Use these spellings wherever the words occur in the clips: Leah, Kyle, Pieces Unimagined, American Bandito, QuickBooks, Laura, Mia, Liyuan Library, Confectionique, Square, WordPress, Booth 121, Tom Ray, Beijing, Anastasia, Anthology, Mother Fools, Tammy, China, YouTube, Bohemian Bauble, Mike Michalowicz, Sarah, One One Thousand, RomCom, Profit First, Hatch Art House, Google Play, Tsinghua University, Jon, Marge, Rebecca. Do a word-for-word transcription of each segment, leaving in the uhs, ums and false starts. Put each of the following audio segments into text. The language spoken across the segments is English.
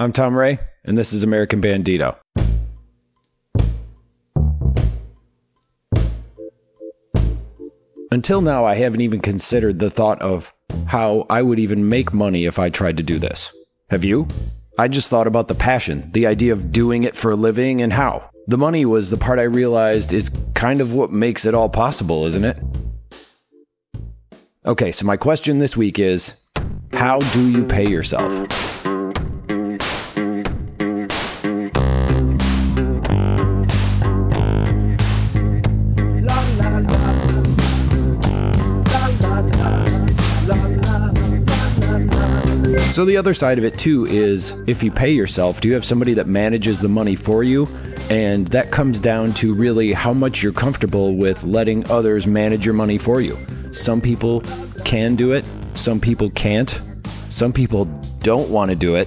I'm Tom Ray, and this is American Bandito. Until now, I haven't even considered the thought of how I would even make money if I tried to do this. Have you? I just thought about the passion, the idea of doing it for a living, and how. The money was the part I realized is kind of what makes it all possible, isn't it? Okay, so my question this week is, how do you pay yourself? So the other side of it too is, if you pay yourself, do you have somebody that manages the money for you? And that comes down to really how much you're comfortable with letting others manage your money for you. Some people can do it, some people can't, some people don't want to do it.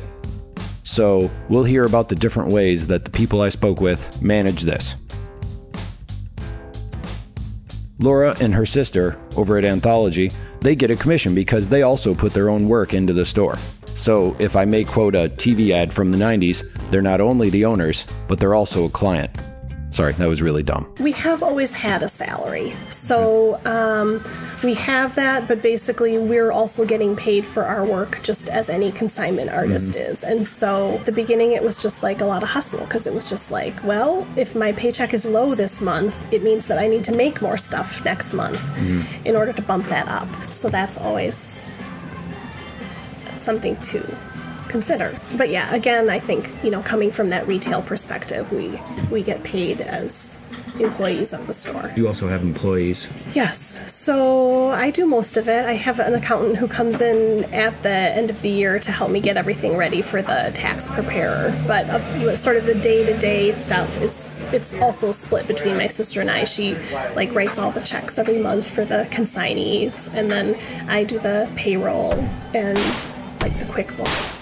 So we'll hear about the different ways that the people I spoke with manage this. Laura and her sister over at Anthology, they get a commission because they also put their own work into the store. So if I may quote a T V ad from the nineties, they're not only the owners, but they're also a client. Sorry, that was really dumb. We have always had a salary. So um, we have that, but basically we're also getting paid for our work just as any consignment artist mm-hmm. is. And so at the beginning it was just like a lot of hustle because it was just like, well, if my paycheck is low this month, it means that I need to make more stuff next month mm-hmm. in order to bump that up. So that's always something to consider. But yeah, again, I think, you know, coming from that retail perspective, we we get paid as employees of the store. You also have employees? Yes. So I do most of it. I have an accountant who comes in at the end of the year to help me get everything ready for the tax preparer. But uh, sort of the day-to-day stuff is, it's also split between my sister and I. She like writes all the checks every month for the consignees, and then I do the payroll and like the QuickBooks.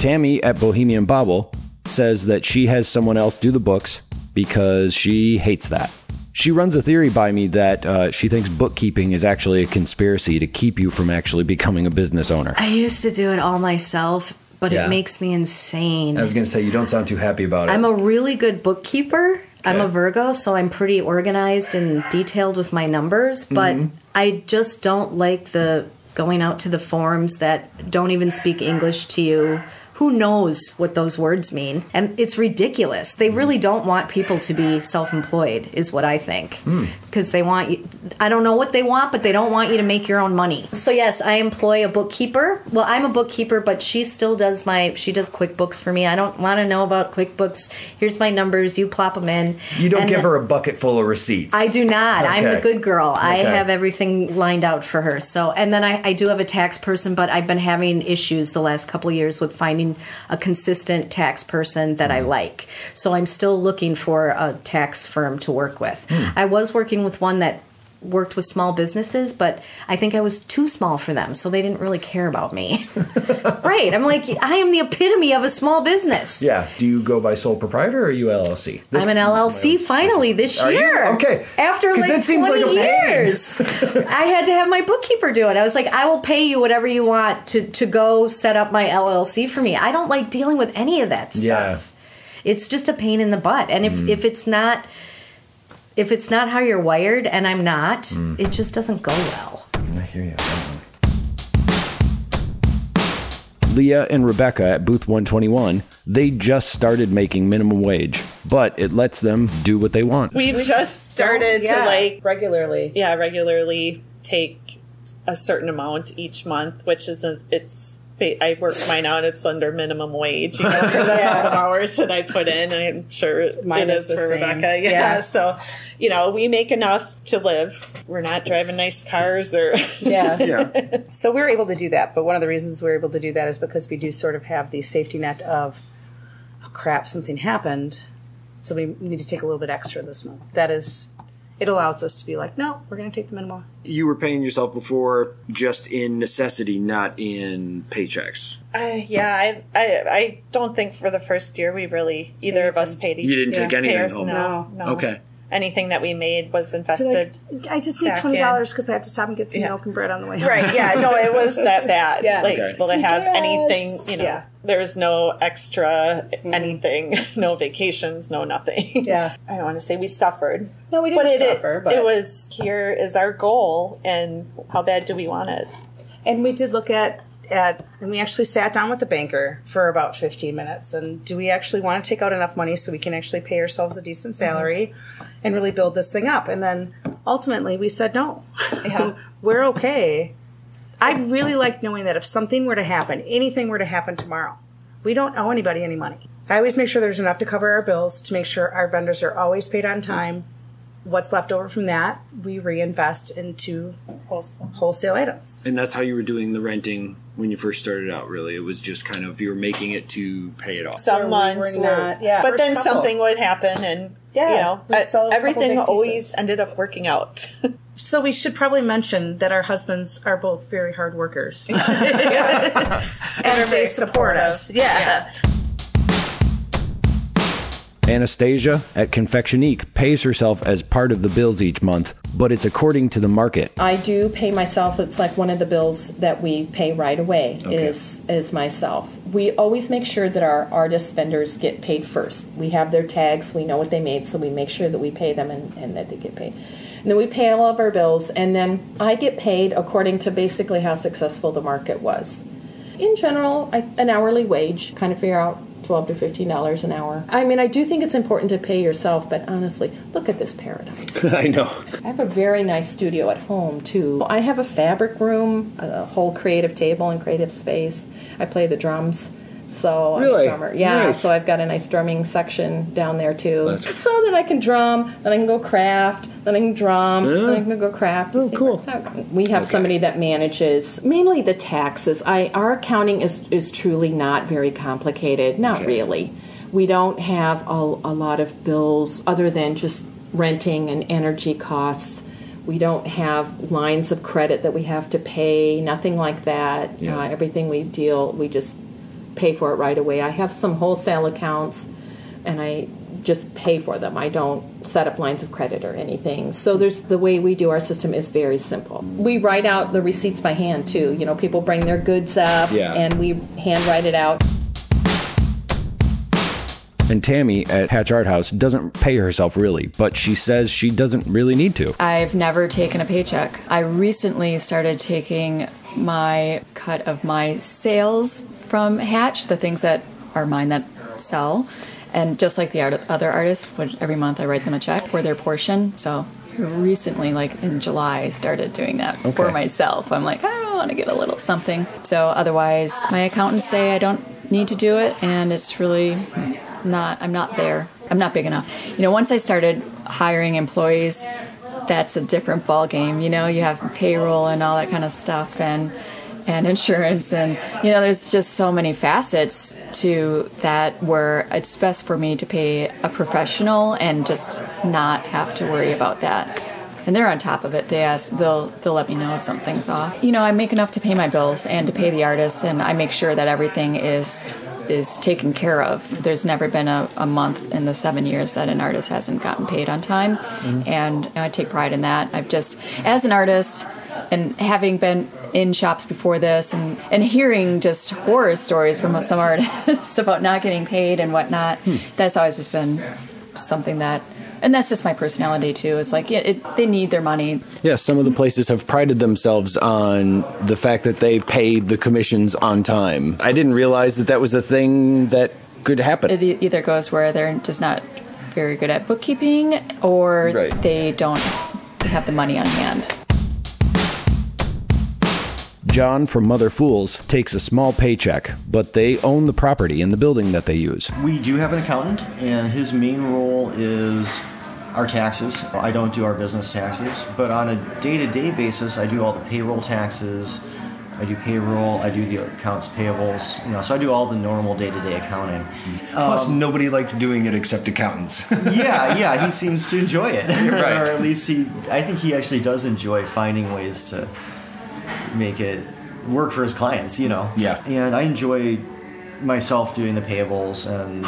Tammy at Bohemian Bauble says that she has someone else do the books because she hates that. She runs a theory by me that uh, she thinks bookkeeping is actually a conspiracy to keep you from actually becoming a business owner. I used to do it all myself, but yeah. It makes me insane. I was going to say, you don't sound too happy about it. I'm a really good bookkeeper. Okay. I'm a Virgo, so I'm pretty organized and detailed with my numbers, but mm-hmm. I just don't like the going out to the forums that don't even speak English to you. Who knows what those words mean? And it's ridiculous. They really don't want people to be self-employed, is what I think. Because mm. they want you, I don't know what they want, but they don't want you to make your own money. So yes, I employ a bookkeeper. Well, I'm a bookkeeper, but she still does my, she does QuickBooks for me. I don't want to know about QuickBooks. Here's my numbers. You plop them in. You don't and give her a bucket full of receipts. I do not. Okay. I'm the good girl. Okay. I have everything lined out for her. So, and then I, I do have a tax person, but I've been having issues the last couple of years with finding a consistent tax person that I like. So I'm still looking for a tax firm to work with. Mm. I was working with one that worked with small businesses, but I think I was too small for them, so they didn't really care about me. Right. I'm like, I am the epitome of a small business. Yeah. Do you go by sole proprietor or are you L L C? This I'm an L L C finally this are year. You? Okay. After like that seems twenty like years. I had to have my bookkeeper do it. I was like, I will pay you whatever you want to, to go set up my L L C for me. I don't like dealing with any of that stuff. Yeah. It's just a pain in the butt. And if, mm. if it's not... If it's not how you're wired, and I'm not, mm. it just doesn't go well. I hear you. Leah and Rebecca at Booth one twenty-one, they just started making minimum wage, but it lets them do what they want. We just started yeah. to like regularly. Yeah, regularly take a certain amount each month, which isn't, it's, I worked mine out. It's under minimum wage, you know, for the yeah. amount of hours that I put in. And I'm sure mine it is, is for same. Rebecca. Yeah. yeah. So, you know, we make enough to live. We're not driving nice cars or. yeah. yeah. So we're able to do that. But one of the reasons we're able to do that is because we do sort of have the safety net of, oh, crap, something happened. So we need to take a little bit extra this month. That is. It allows us to be like, no, we're going to take the minimal. You were paying yourself before just in necessity, not in paychecks. Uh, yeah, I, I I don't think for the first year we really, either anything. of us paid each other. You didn't yeah. take anything home? No, no. Okay. anything that we made was invested. Like, I just need twenty dollars because I have to stop and get some yeah. milk and bread on the way home. Right? Yeah. No, it was that bad. yeah. Like okay. people that have yes. anything, you know, yeah. there's no extra mm. anything, no vacations, no nothing. Yeah. I don't want to say we suffered. No, we didn't but suffer. It, but it was here is our goal, and how bad do we want it? And we did look at. At, and we actually sat down with the banker for about fifteen minutes. And do we actually want to take out enough money so we can actually pay ourselves a decent salary mm-hmm. and really build this thing up? And then ultimately we said, no, yeah. we're okay. I really like knowing that if something were to happen, anything were to happen tomorrow, we don't owe anybody any money. I always make sure there's enough to cover our bills, to make sure our vendors are always paid on time. What's left over from that, we reinvest into wholesale. wholesale items. And that's how you were doing the renting when you first started out, really. It was just kind of, you were making it to pay it off. Some months were not, yeah. But then couple. something would happen and, yeah, you know, everything always ended up working out. So we should probably mention that our husbands are both very hard workers. and, and they support us. us. Yeah. yeah. Anastasia at Confectionique pays herself as part of the bills each month, but it's according to the market. I do pay myself. It's like one of the bills that we pay right away okay. is is myself. We always make sure that our artist vendors get paid first. We have their tags. We know what they made, so we make sure that we pay them and, and that they get paid. And then we pay all of our bills, and then I get paid according to basically how successful the market was. In general, I, an hourly wage, kind of figure out twelve to fifteen dollars an hour. I mean, I do think it's important to pay yourself, but honestly, look at this paradise. I know. I have a very nice studio at home, too. I have a fabric room, a whole creative table and creative space. I play the drums. So really? I'm a drummer. Yeah, nice. So I've got a nice drumming section down there, too. That's... So then I can drum, then I can go craft, then I can drum, yeah. then I can go craft. Oh, cool. We have okay. somebody that manages mainly the taxes. I, our accounting is, is truly not very complicated. Not okay. really. We don't have a, a lot of bills other than just renting and energy costs. We don't have lines of credit that we have to pay, nothing like that. Yeah. Uh, everything we deal, we just... pay for it right away. I have some wholesale accounts, and I just pay for them. I don't set up lines of credit or anything. So there's the way we do our system is very simple. We write out the receipts by hand, too. You know, people bring their goods up, yeah. and we handwrite it out. And Tammy at Hatch Art House doesn't pay herself really, but she says she doesn't really need to. I've never taken a paycheck. I recently started taking my cut of my sales from Hatch, the things that are mine that sell. And just like the art other artists, every month I write them a check for their portion. So recently, like in July, I started doing that okay. for myself. I'm like, I want to get a little something. So otherwise, my accountants say I don't need to do it, and it's really not, I'm not there. I'm not big enough. You know, once I started hiring employees, that's a different ballgame. You know, you have payroll and all that kind of stuff. and. and insurance, and you know, there's just so many facets to that where it's best for me to pay a professional and just not have to worry about that. And they're on top of it. They ask, they'll they'll let me know if something's off. You know, I make enough to pay my bills and to pay the artists, and I make sure that everything is is taken care of. There's never been a, a month in the seven years that an artist hasn't gotten paid on time, mm-hmm. and you know, I take pride in that. I've just, as an artist, and having been in shops before this and, and hearing just horror stories from some artists about not getting paid and whatnot, hmm. that's always just been something that... And that's just my personality, too. It's like, yeah, it, they need their money. Yeah, some of the places have prided themselves on the fact that they paid the commissions on time. I didn't realize that that was a thing that could happen. It e- either goes where they're just not very good at bookkeeping, or right. they don't have the money on hand. John from Mother Fools takes a small paycheck, but they own the property in the building that they use. We do have an accountant, and his main role is our taxes. I don't do our business taxes, but on a day-to-day basis, I do all the payroll taxes. I do payroll. I do the accounts payables. You know, so I do all the normal day-to-day accounting. Um, Plus, nobody likes doing it except accountants. yeah, yeah, he seems to enjoy it, right. or at least he. I think he actually does enjoy finding ways to make it work for his clients, you know. Yeah. And I enjoy myself doing the payables and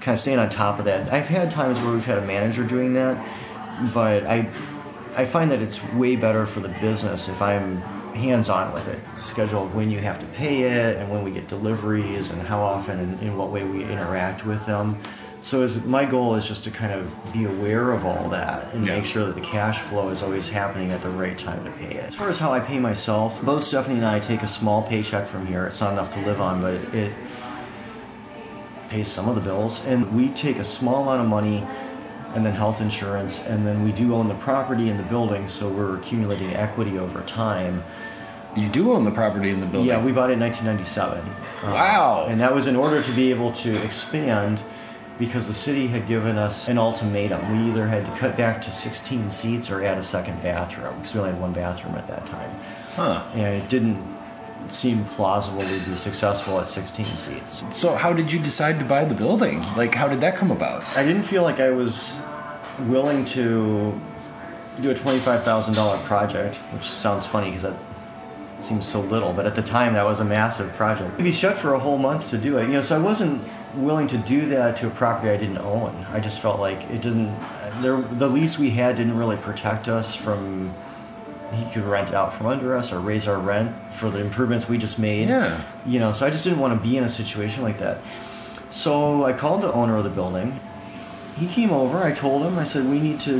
kind of staying on top of that. I've had times where we've had a manager doing that, but I I find that it's way better for the business if I'm hands-on with it. Schedule of when you have to pay it and when we get deliveries and how often and in what way we interact with them. So as, my goal is just to kind of be aware of all that and yeah. make sure that the cash flow is always happening at the right time to pay it. As far as how I pay myself, both Stephanie and I take a small paycheck from here. It's not enough to live on, but it, it pays some of the bills. And we take a small amount of money and then health insurance, and then we do own the property and the building, so we're accumulating equity over time. You do own the property in the building? Yeah, we bought it in nineteen ninety-seven. Wow! Um, and that was in order to be able to expand, because the city had given us an ultimatum. We either had to cut back to sixteen seats or add a second bathroom, because we only had one bathroom at that time. Huh. And it didn't seem plausible we'd be successful at sixteen seats. So how did you decide to buy the building? Like, how did that come about? I didn't feel like I was willing to do a twenty-five thousand dollar project, which sounds funny because that's seems so little, but at the time that was a massive project. We'd be shut for a whole month to do it, you know, so I wasn't willing to do that to a property I didn't own. I just felt like it didn't, there, the lease we had didn't really protect us from, he could rent out from under us or raise our rent for the improvements we just made. Yeah. You know, so I just didn't want to be in a situation like that. So I called the owner of the building. He came over, I told him, I said, we need to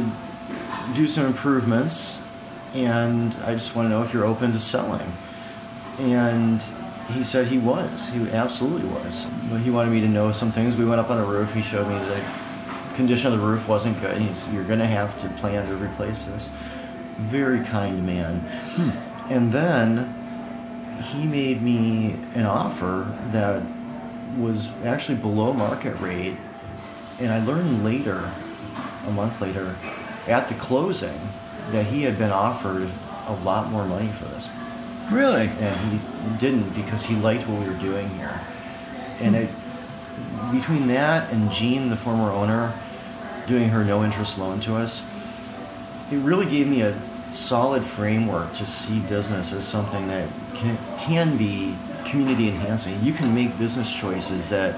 do some improvements and I just want to know if you're open to selling. And he said he was. He absolutely was. But he wanted me to know some things. We went up on the roof. He showed me the condition of the roof wasn't good. He said, you're going to have to plan to replace this. Very kind man. Hmm. And then he made me an offer that was actually below market rate. And I learned later, a month later, at the closing, that he had been offered a lot more money for this. Really? And he didn't, because he liked what we were doing here. And it, between that and Jean, the former owner, doing her no-interest loan to us, it really gave me a solid framework to see business as something that can, can be community-enhancing. You can make business choices that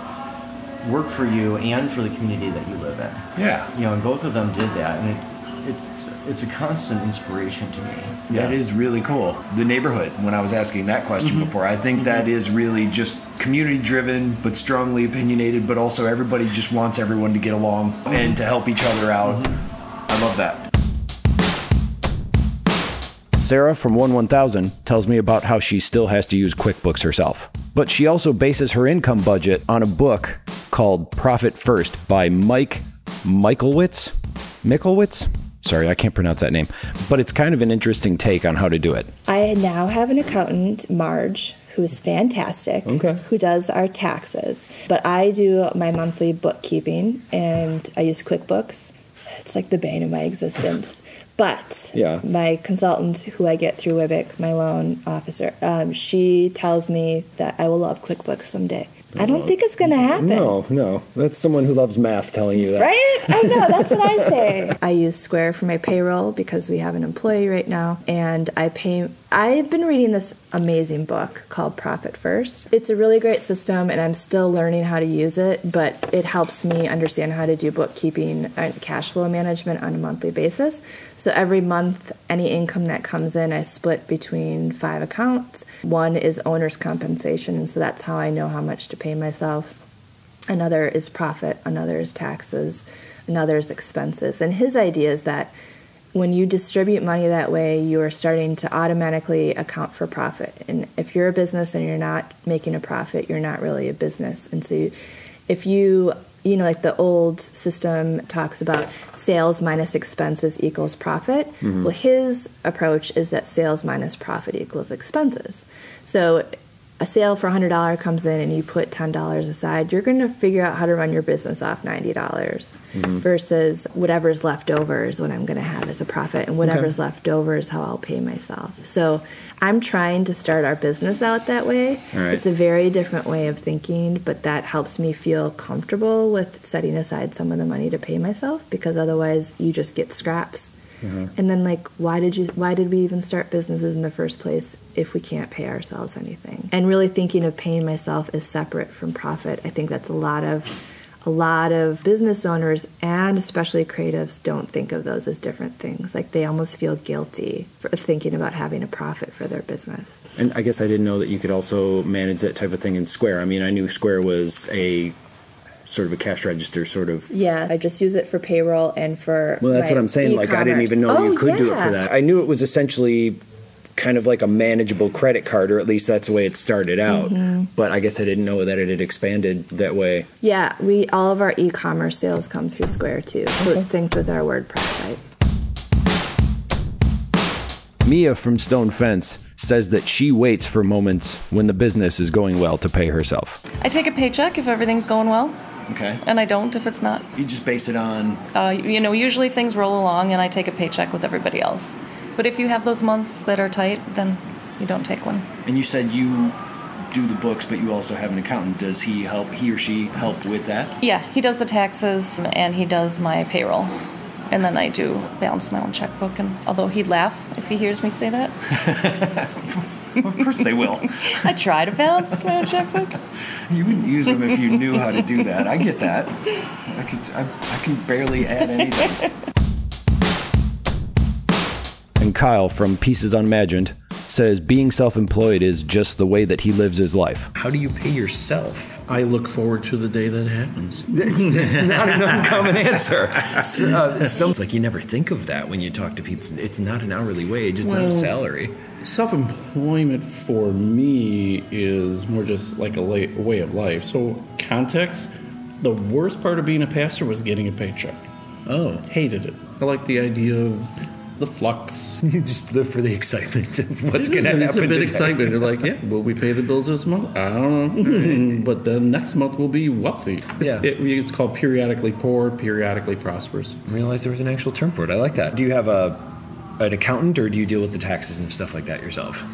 work for you and for the community that you live in. Yeah. You know, and both of them did that. And it, it's It's a constant inspiration to me. Yeah. That is really cool. The neighborhood, when I was asking that question mm-hmm. before, I think mm-hmm. that is really just community-driven, but strongly opinionated, but also everybody just wants everyone to get along mm-hmm. and to help each other out. Mm-hmm. I love that. Sarah from One One Thousand tells me about how she still has to use QuickBooks herself, but she also bases her income budget on a book called Profit First by Mike Michalowicz? Michalowicz? Sorry, I can't pronounce that name, but it's kind of an interesting take on how to do it. I now have an accountant, Marge, who's fantastic, okay. who does our taxes. But I do my monthly bookkeeping, and I use QuickBooks. It's like the bane of my existence. But yeah. my consultant, who I get through WIBIC, my loan officer, um, she tells me that I will love QuickBooks someday. I don't think it's going to happen. No, no. That's someone who loves math telling you that. Right? I know. That's what I say. I use Square for my payroll because we have an employee right now. And I pay... I've been reading this amazing book called Profit First. It's a really great system, and I'm still learning how to use it, but it helps me understand how to do bookkeeping and cash flow management on a monthly basis. So every month, any income that comes in, I split between five accounts. One is owner's compensation, and so that's how I know how much to pay myself. Another is profit. Another is taxes. Another is expenses. And his idea is that when you distribute money that way, you are starting to automatically account for profit. And if you're a business and you're not making a profit, you're not really a business. And so you, if you, you know, like the old system talks about sales minus expenses equals profit. Mm-hmm. Well, his approach is that sales minus profit equals expenses. So a sale for one hundred dollars comes in and you put ten dollars aside, you're going to figure out how to run your business off ninety dollars mm-hmm. versus whatever's left over is what I'm going to have as a profit, and whatever's okay. left over is how I'll pay myself. So I'm trying to start our business out that way. All right. It's a very different way of thinking, but that helps me feel comfortable with setting aside some of the money to pay myself, because otherwise you just get scraps. Mm-hmm. And then, like, why did you? Why did we even start businesses in the first place if we can't pay ourselves anything? And really thinking of paying myself as separate from profit, I think that's a lot of, a a lot of business owners and especially creatives don't think of those as different things. Like they almost feel guilty for thinking about having a profit for their business. And I guess I didn't know that you could also manage that type of thing in Square. I mean, I knew Square was a sort of a cash register sort of. Yeah, I just use it for payroll and for Well, that's what I'm saying. E-commerce. Like I didn't even know oh, you could yeah. do it for that. I knew it was essentially kind of like a manageable credit card, or at least that's the way it started out. Mm-hmm. But I guess I didn't know that it had expanded that way. Yeah, we all of our e-commerce sales come through Square too, so okay. it's synced with our WordPress site. Mia from Stone Fence says that she waits for moments when the business is going well to pay herself. I take a paycheck if everything's going well. Okay. And I don't if it's not. You just base it on? Uh, you know, usually things roll along and I take a paycheck with everybody else. But if you have those months that are tight, then you don't take one. And you said you do the books, but you also have an accountant. Does he help, he or she help with that? Yeah, he does the taxes and he does my payroll. And then I do balance my own checkbook. And although he'd laugh if he hears me say that. Of course they will. I try to balance my own checkbook. You wouldn't use them if you knew how to do that. I get that. I, could, I, I can barely add anything. And Kyle from Pieces Unimagined says being self-employed is just the way that he lives his life. How do you pay yourself? I look forward to the day that it happens. It's not an uncommon answer. So, uh, so. It's like you never think of that when you talk to people. It's not an hourly wage. It's well, not a salary. Self-employment for me is more just like a way of life. So context, the worst part of being a pastor was getting a paycheck. Oh. Hated it. I like the idea of the flux. You just live for the excitement of what's going to happen. It's a bit today. Excitement. You're like, yeah, will we pay the bills this month? I don't know. But then next month we'll be wealthy. It's, yeah. it, it's called periodically poor, periodically prosperous. I realized there was an actual term for it. I like that. Do you have a an accountant or do you deal with the taxes and stuff like that yourself?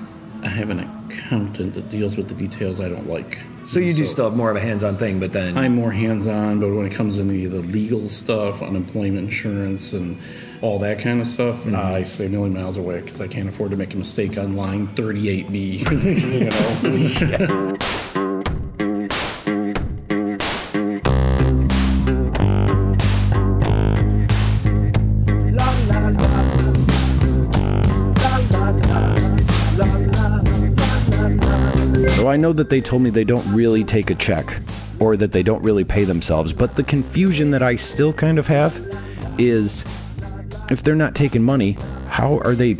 I have an accountant that deals with the details I don't like. So you do so, still have more of a hands-on thing, but then... I'm more hands-on, but when it comes to the legal stuff, unemployment insurance, and all that kind of stuff, mm-hmm. I stay a million miles away because I can't afford to make a mistake on line thirty-eight B. You know? Yeah. I know that they told me they don't really take a check or that they don't really pay themselves, but the confusion that I still kind of have is if they're not taking money, how are they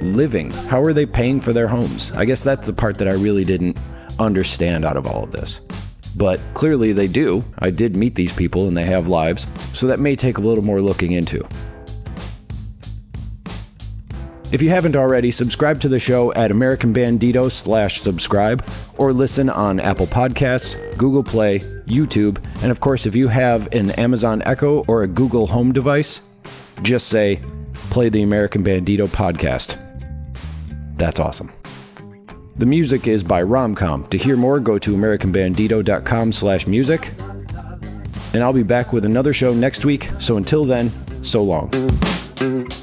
living? How are they paying for their homes? I guess that's the part that I really didn't understand out of all of this. But clearly they do. I did meet these people and they have lives, so that may take a little more looking into. If you haven't already, subscribe to the show at American Bandito slash subscribe or listen on Apple Podcasts, Google Play, YouTube, and of course if you have an Amazon Echo or a Google Home device, just say, play the American Bandito podcast. That's awesome. The music is by RomCom. To hear more, go to americanbandito.com slash music. And I'll be back with another show next week, so until then, so long.